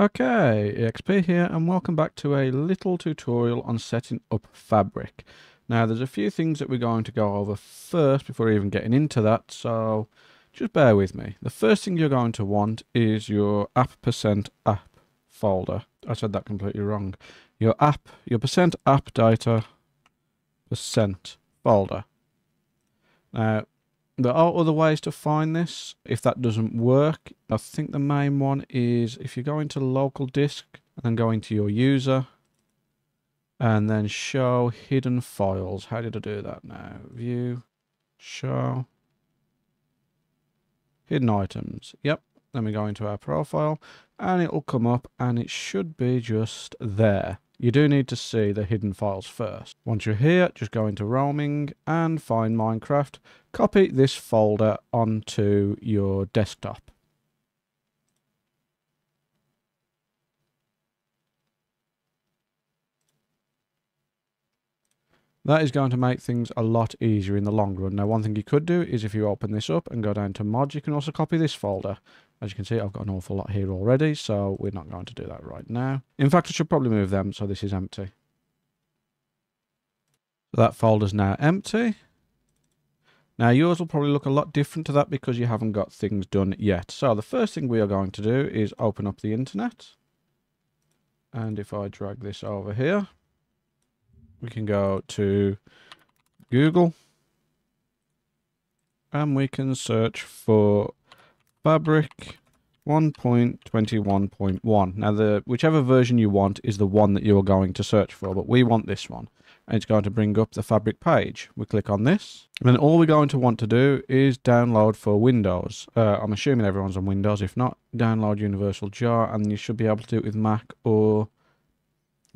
Okay, EXP here, and welcome back to a little tutorial on setting up Fabric. Now, there's a few things that we're going to go over first before even getting into that, so just bear with me. The first thing you're going to want is your app% app folder. I said that completely wrong. Your %app data % folder. Now, there are other ways to find this if that doesn't work. I think the main one is if you go into local disk and then go into your user and then show hidden files. How did I do that now? View, show, hidden items. Yep. Then we go into our profile and it will come up and it should be just there. You do need to see the hidden files first. Once you're here, just go into roaming and find Minecraft. Copy this folder onto your desktop. That is going to make things a lot easier in the long run. Now, one thing you could do is if you open this up and go down to mods, you can also copy this folder. As you can see, I've got an awful lot here already, so we're not going to do that right now. In fact, I should probably move them so this is empty. So that folder's now empty. Now, yours will probably look a lot different to that because you haven't got things done yet. So the first thing we are going to do is open up the internet. And if I drag this over here, we can go to Google. And we can search for Fabric 1.21.1. Now, whichever version you want is the one that you are going to search for, but we want this one. And it's going to bring up the Fabric page. We click on this. And then all we're going to want to do is download for Windows. I'm assuming everyone's on Windows. If not, download Universal Jar, and you should be able to do it with Mac or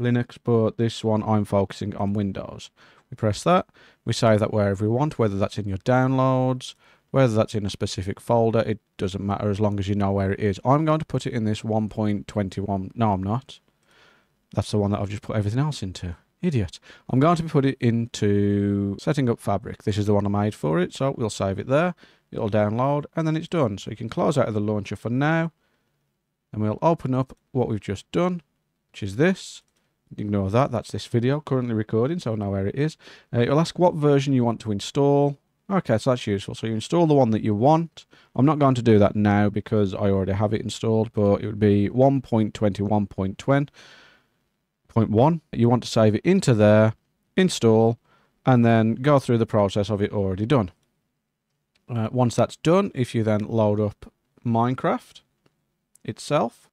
Linux, but this one I'm focusing on Windows. We press that. We save that wherever we want, whether that's in your downloads, whether that's in a specific folder, it doesn't matter as long as you know where it is. I'm going to put it in this 1.21. No, I'm not. That's the one that I've just put everything else into. Idiot. I'm going to put it into setting up Fabric. This is the one I made for it, so we'll save it there. It'll download, and then it's done. So you can close out of the launcher for now, and we'll open up what we've just done, which is this. Ignore that. That's this video currently recording, so I know where it is. It'll ask what version you want to install. Okay, so that's useful. So you install the one that you want. I'm not going to do that now because I already have it installed, but it would be 1.21.1. You want to save it into there, install, and then go through the process of it already done. Once that's done, if you then load up Minecraft itself,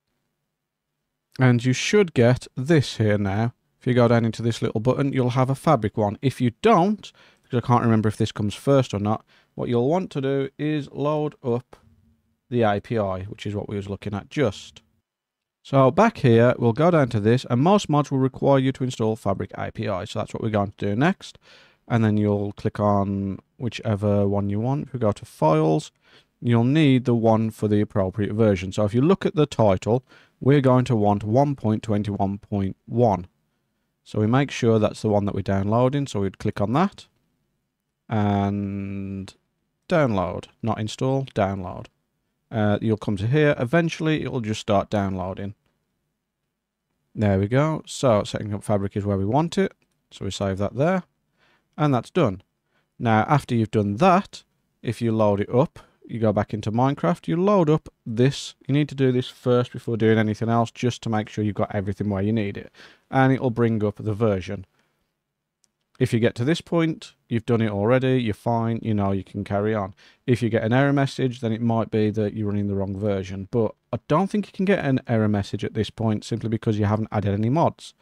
and you should get this here now. If you go down into this little button, you'll have a Fabric one. If you don't, because I can't remember if this comes first or not, what you'll want to do is load up the API, which is what we was looking at just. So back here, we'll go down to this, and most mods will require you to install Fabric API, so that's what we're going to do next. And then you'll click on whichever one you want. If we go to Files, you'll need the one for the appropriate version. So if you look at the title, we're going to want 1.21.1. So we make sure that's the one that we're downloading, so we'd click on that. And download, not install, download. You'll come to here. Eventually, it'll just start downloading. There we go. So setting up Fabric is where we want it. So we save that there. And that's done. Now, after you've done that, if you load it up, you go back into Minecraft, you load up this. You need to do this first before doing anything else, just to make sure you've got everything where you need it. And it'll bring up the version. If you get to this point, you've done it already, you're fine, you know, you can carry on. If you get an error message, then it might be that you're running the wrong version. But I don't think you can get an error message at this point simply because you haven't added any mods.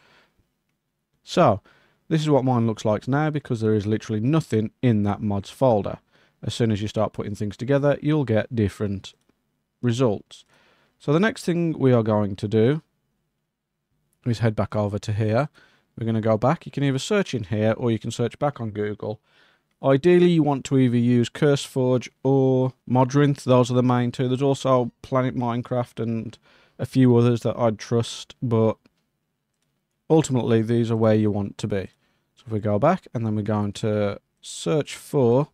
So, this is what mine looks like now because there is literally nothing in that mods folder. As soon as you start putting things together, you'll get different results. So the next thing we are going to do is head back over to here. We're going to go back. You can either search in here or you can search back on Google. Ideally, you want to either use Curseforge or Modrinth. Those are the main two. There's also Planet Minecraft and a few others that I'd trust, but ultimately, these are where you want to be. So if we go back and then we're going to search for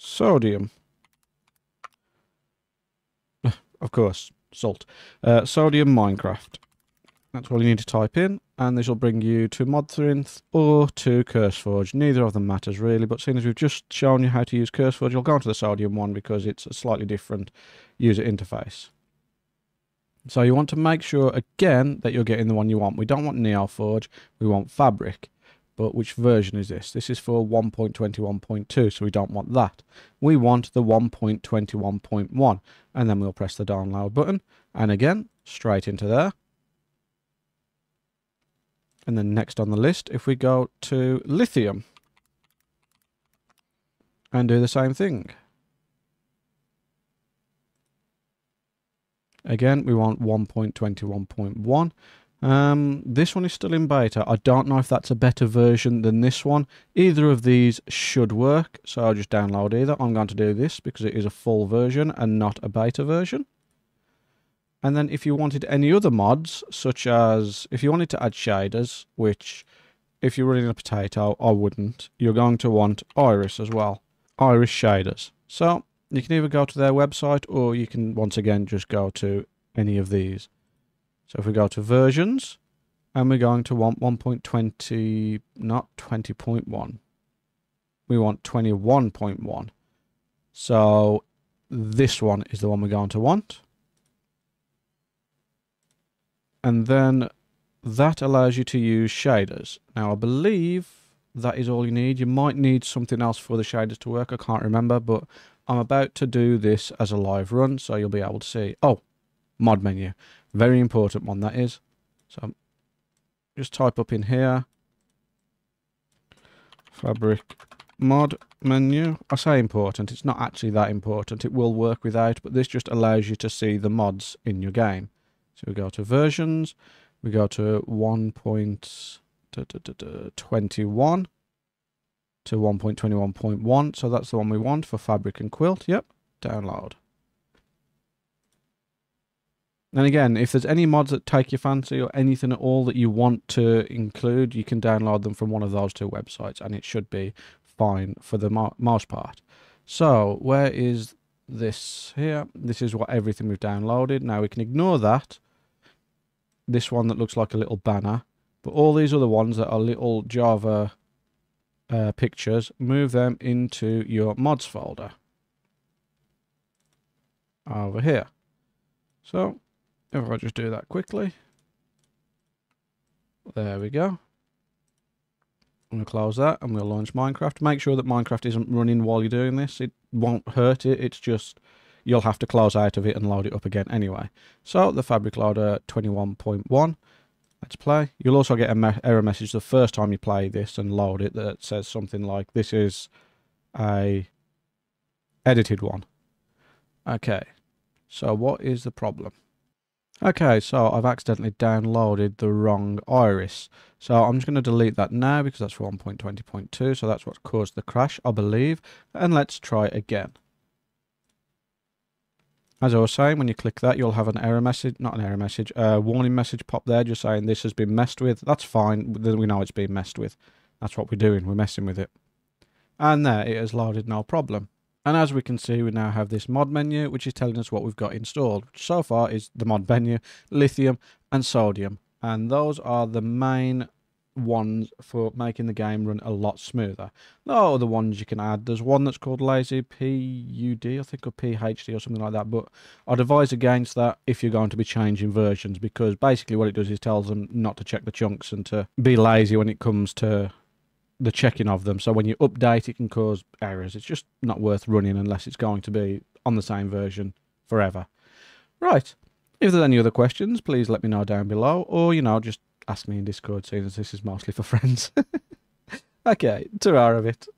Sodium. Of course, salt. Sodium Minecraft. That's all you need to type in, and this will bring you to Modrinth or to Curseforge. Neither of them matters really, but seeing as we've just shown you how to use Curseforge, you'll go on to the Sodium one because it's a slightly different user interface. So you want to make sure, again, that you're getting the one you want. We don't want NeoForge, we want Fabric. But which version is this? This is for 1.21.2, so we don't want that. We want the 1.21.1, and then we'll press the download button, and again, straight into there. And then next on the list, if we go to Lithium, and do the same thing. Again, we want 1.21.1. This one is still in beta. I don't know if that's a better version than this one. Either of these should work, so I'll just download either. I'm going to do this because it is a full version and not a beta version. And then if you wanted any other mods, such as if you wanted to add shaders, which if you're running a potato, I wouldn't, you're going to want Iris as well. Iris shaders. So you can either go to their website or you can once again just go to any of these. So if we go to versions and we're going to want 1.20, not 20.1. We want 21.1. So this one is the one we're going to want. And then that allows you to use shaders. Now I believe that is all you need. You might need something else for the shaders to work. I can't remember, but I'm about to do this as a live run, so you'll be able to see. Oh, mod menu. Very important one, that is. So just type up in here, Fabric mod menu. I say important, it's not actually that important. It will work without, but this just allows you to see the mods in your game. So we go to versions, we go to 1.21. to 1.21.1, so that's the one we want for Fabric and Quilt. Yep, download. And again, if there's any mods that take your fancy or anything at all that you want to include, you can download them from one of those two websites, and it should be fine for the most part. So where is this here? This is what everything we've downloaded. Now we can ignore that. This one that looks like a little banner, but all these other ones that are little Java pictures, move them into your mods folder over here. So if I just do that quickly, there we go. I'm going to close that and we'll launch Minecraft. Make sure that Minecraft isn't running while you're doing this. It won't hurt it. It's just you'll have to close out of it and load it up again anyway. So the Fabric loader 21.1. Let's play. You'll also get an error message the first time you play this and load it that says something like, this is a edited one. Okay, so what is the problem? Okay, so I've accidentally downloaded the wrong Iris. So I'm just going to delete that now because that's 1.20.2, so that's what caused the crash, I believe. And let's try again. As I was saying, when you click that, you'll have an error message, not an error message, a warning message pop there just saying this has been messed with. That's fine, we know it's been messed with. That's what we're doing, we're messing with it. And there, it has loaded no problem. And as we can see, we now have this mod menu, which is telling us what we've got installed, which so far is the mod menu, Lithium and Sodium. And those are the main ones for making the game run a lot smoother. There are other ones you can add. There's one that's called Lazy PUD, I think, or PHD or something like that, but I'd advise against that if you're going to be changing versions, because basically what it does is tells them not to check the chunks and to be lazy when it comes to the checking of them. So when you update, it can cause errors. It's just not worth running unless it's going to be on the same version forever. Right. If there's any other questions, please let me know down below, or, you know, just ask me in Discord, seeing as this is mostly for friends. Okay, to our of it.